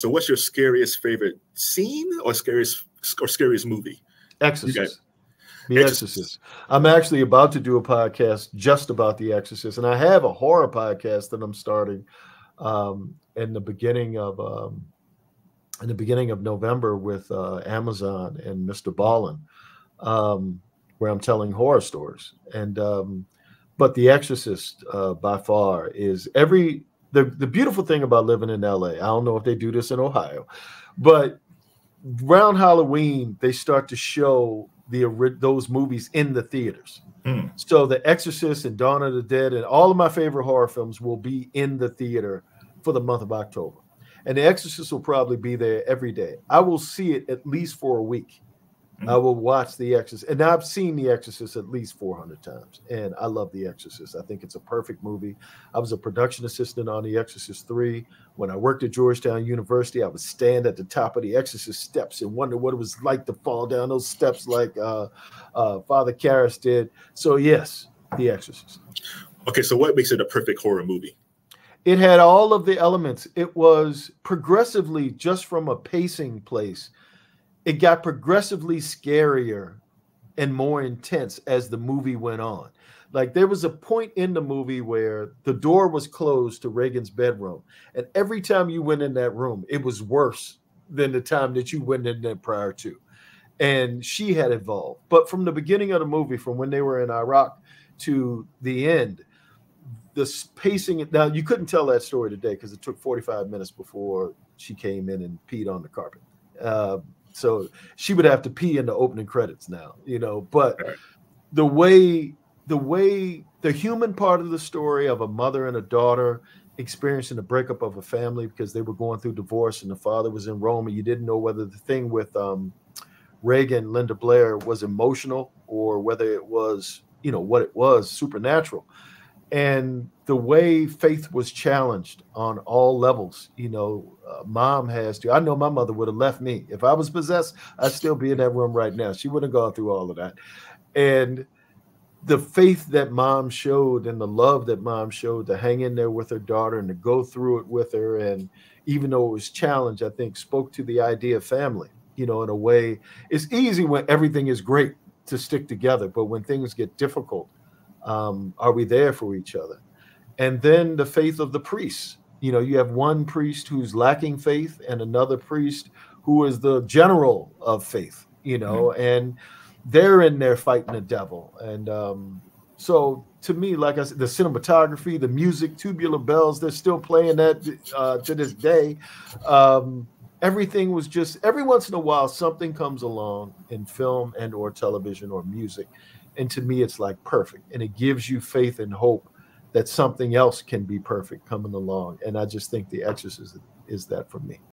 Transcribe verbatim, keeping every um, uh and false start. So what's your scariest favorite scene or scariest or scariest movie? Exorcist. The Exorcist. Exorcist. I'm actually about to do a podcast just about The Exorcist, and I have a horror podcast that I'm starting um, in the beginning of um, in the beginning of November with uh, Amazon and Mister Ballin, um, where I'm telling horror stories. And um, but The Exorcist uh, by far is every. The, the beautiful thing about living in L A, I don't know if they do this in Ohio, but around Halloween, they start to show the those movies in the theaters. Mm. So The Exorcist and Dawn of the Dead and all of my favorite horror films will be in the theater for the month of October. And The Exorcist will probably be there every day. I will see it at least for a week. Mm. I will watch The Exorcist. And I've seen The Exorcist at least four hundred times. And I love The Exorcist. I think it's a perfect movie. I was a production assistant on The Exorcist three. When I worked at Georgetown University, I would stand at the top of The Exorcist steps and wonder what it was like to fall down those steps like uh, uh, Father Karras did. So, yes, The Exorcist. Okay, so what makes it a perfect horror movie? It had all of the elements. It was progressively just from a pacing place. It got progressively scarier and more intense as the movie went on. Like there was a point in the movie where the door was closed to Regan's bedroom. And every time you went in that room, it was worse than the time that you went in there prior to. And she had evolved. But from the beginning of the movie, from when they were in Iraq to the end, the pacing, now you couldn't tell that story today because it took forty-five minutes before she came in and peed on the carpet. Uh, So she would have to pee in the opening credits now, you know, but the way, the way the human part of the story of a mother and a daughter experiencing the breakup of a family because they were going through divorce and the father was in Rome and you didn't know whether the thing with um, Regan, Linda Blair was emotional or whether it was, you know, what it was, supernatural. And the way faith was challenged on all levels, you know, uh, mom has to. I know my mother would have left me. If I was possessed, I'd still be in that room right now. She wouldn't have gone through all of that. And the faith that mom showed and the love that mom showed to hang in there with her daughter and to go through it with her. And even though it was challenged, I think spoke to the idea of family, you know, in a way. It's easy when everything is great to stick together, but when things get difficult, Um, are we there for each other? And then the faith of the priests. You know, you have one priest who's lacking faith and another priest who is the general of faith, you know, mm-hmm. and they're in there fighting the devil. And um, so to me, like I said, the cinematography, the music, Tubular Bells, they're still playing that uh, to this day. Um, everything was just, every once in a while, something comes along in film and or television or music. And to me, it's like perfect. And it gives you faith and hope that something else can be perfect coming along. And I just think The Exorcist is that for me.